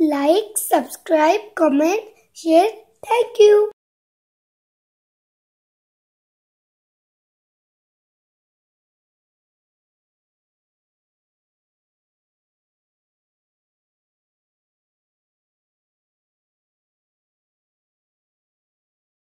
Like, subscribe, comment, share. Thank you.